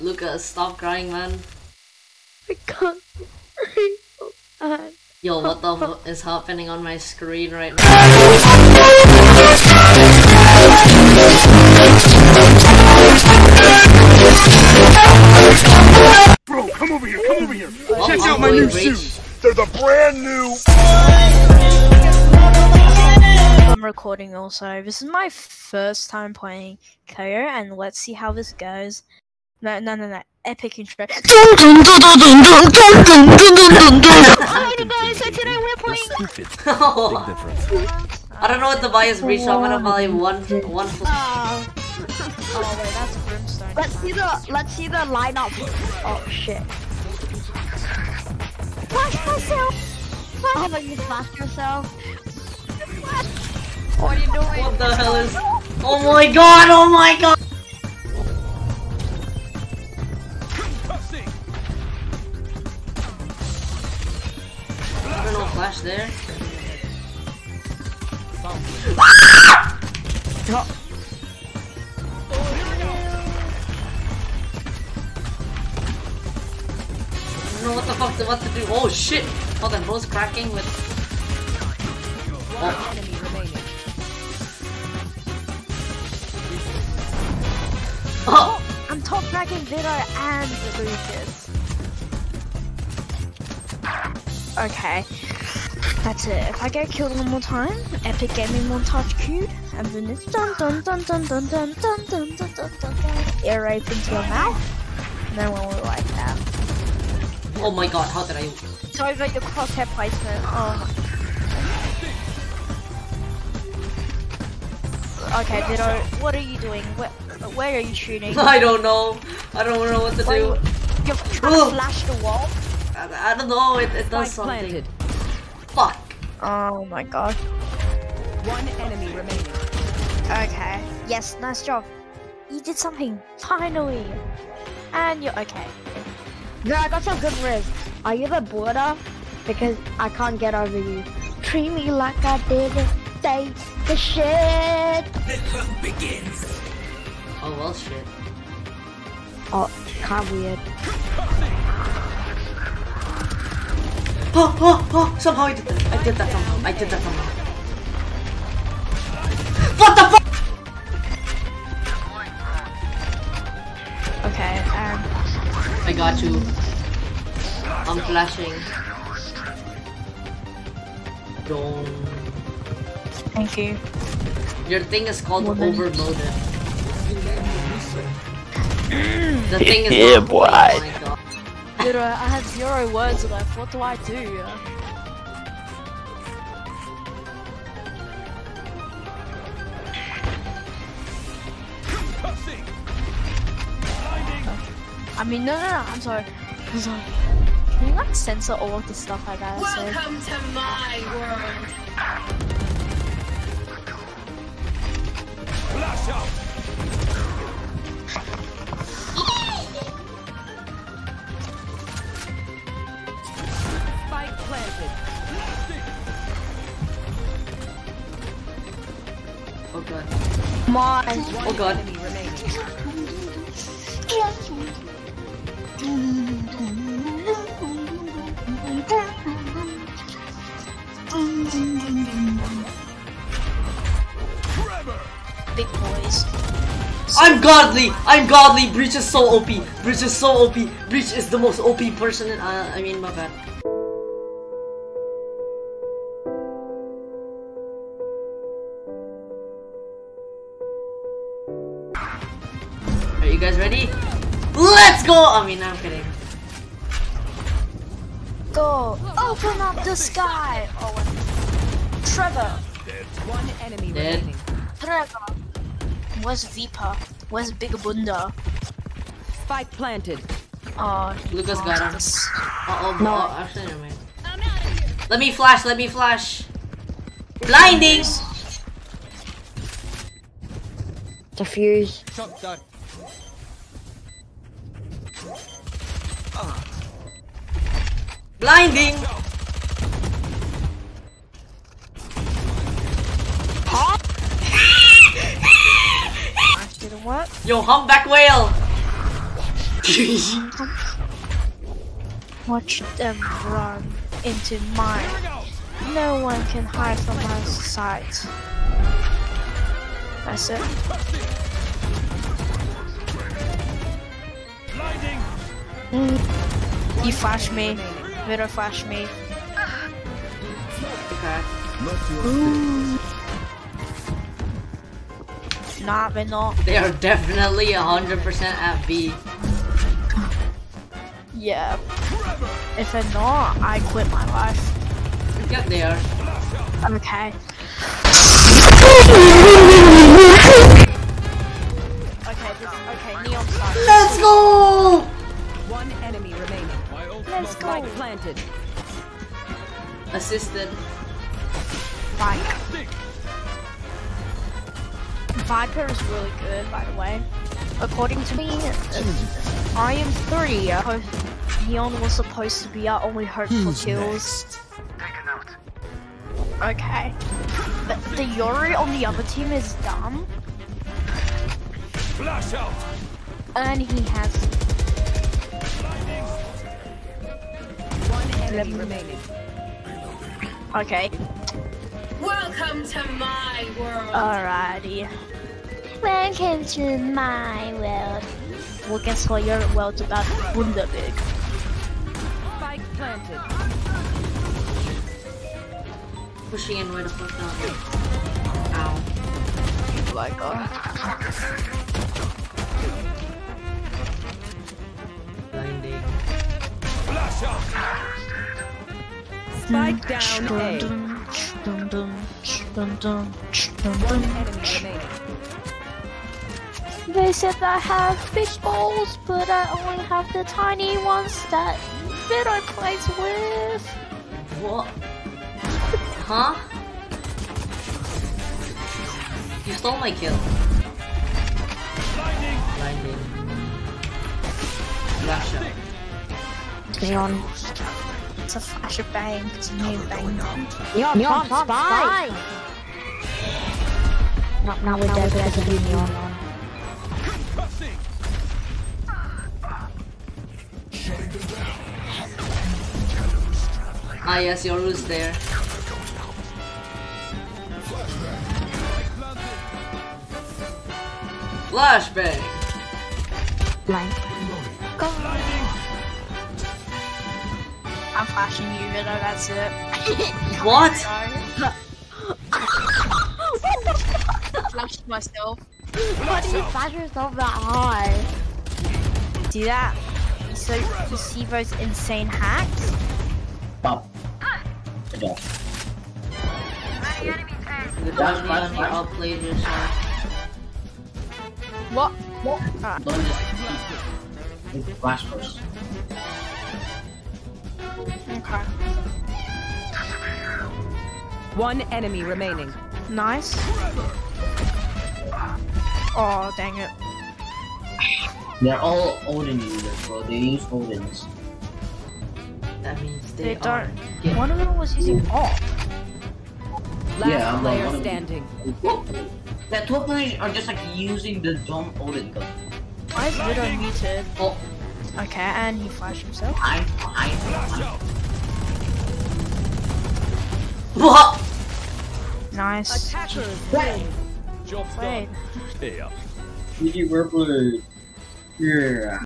Luca, stop crying, man. I can't cry so bad. Yo, what the fuck is happening on my screen right now? Bro, come over here, come over here. What? Check out my new shoes. They're the brand new. I'm recording also. This is my first time playing Kayo, and let's see how this goes. No. Epic intro. Hi guys, so today we're playing. Stupid. Big difference. I don't know what the bias is, Breach. I'm gonna buy one. Oh wait, that's brimstone. Let's see the lineup. Oh shit. Flash myself. How about you flash yourself? What are you doing? What the hell is? Oh my god! Oh my god! No flash there. I don't know what the fuck to what to do. Oh shit! Oh, that bro's cracking with. Oh. Oh, I'm top dragging Vitto and Brutus. Okay, that's it. If I get killed one more time, Epic Gaming montage queued, and then it's dun dun dun dun dun dun dun dun dun dun dun. Ear rape into your mouth, and then we'll like that. Oh my god, how did I? It's over your crosshair placement. Oh. Okay, Vitto, what are you doing? Where are you shooting? I don't know. I don't know what to do. You're trying to flash the wall? I don't know. It does something. Planted. Fuck. Oh my god. One enemy remaining. Okay. Yes, nice job. You did something. Finally. And you're okay. No, I got some good riz. Are you the border? Because I can't get over you. Treat me like I did. Take the shit. The hunt begins. Oh well, shit. Oh, kind of weird. Oh! Somehow I did that. I did that somehow. What the fuck? Okay. I got you. I'm flashing. Don't. Thank you. Your thing is called overloaded. The thing is yeah, boy. Oh my god. Dude, I have 0 words left. What do I do? I mean, no. I'm sorry. Can you like censor all of the stuff I got? Welcome to my world. Flash out. My oh god. Big boys. I'm godly. Breach is so OP. Breach is the most OP person in, I mean, my bad. You guys ready? Let's go! I mean, I'm kidding. Go! Open up the sky! Oh, Trevor! One enemy remaining. Trevor! Where's Veepa? Where's Bigabunda? Spike planted. Oh, Lucas got him. Uh-oh, no. Actually, never mind. I'm out of here. Let me flash! Blinding! Diffuse. Shot done. Blinding! Huh? didn't work. Yo, humpback whale! Watch them run into mine. No one can hide from my sight. That's it. He flashed me. Vitto flashed me. Okay. Nah, they're not. They are definitely 100% at B. Yeah. If they're not, I quit my life. Yep, they are. Okay. Okay, Neon side. Let's go! One enemy remaining. Let's go. Light planted. Assisted. Viper. Viper is really good, by the way. According to me, I am 3. I hope Neon was supposed to be our only hope for kills. Okay. But the Yoru on the other team is dumb. Flash out. And he has one enemy remaining. Okay. Welcome to my world. Alrighty. Welcome to my world. Well, guess what? Your world's about Bigabunda. Spike planted. Pushing in where the fuck not. Ow. Like blinding. Flash up. Spike down A. One enemy remaining. They said I have fish balls, but I only have the tiny ones that Vitto plays with. What? Huh? You stole my kill. Blinding. Flash up. Neon. It's a flash of bang. It's a new bang. Neon, spy! Not with that, there's a new Neon. Ah yes, Yoru's there. Flashbang! Blank. Go! I'm flashing you, Vitto, that's it. What? I flashed myself. Why do you flash yourself that high? Do that. So you see those insane hacks? Wow. Yeah. The dash button, you outplayed yourself. What? Don't just keep flash first. Okay. One enemy remaining. Nice. Oh, dang it. They're all Odin users, bro. They use Odins. That means they don't. Yeah. One of them was using all. Last player standing. That top players are just like using the dumb Odin gun. Why is Vitto muted? Oh. Okay, and he flashed himself. Nice. Attackers win. Job done. Hey up. GG, we're blue. Yeah.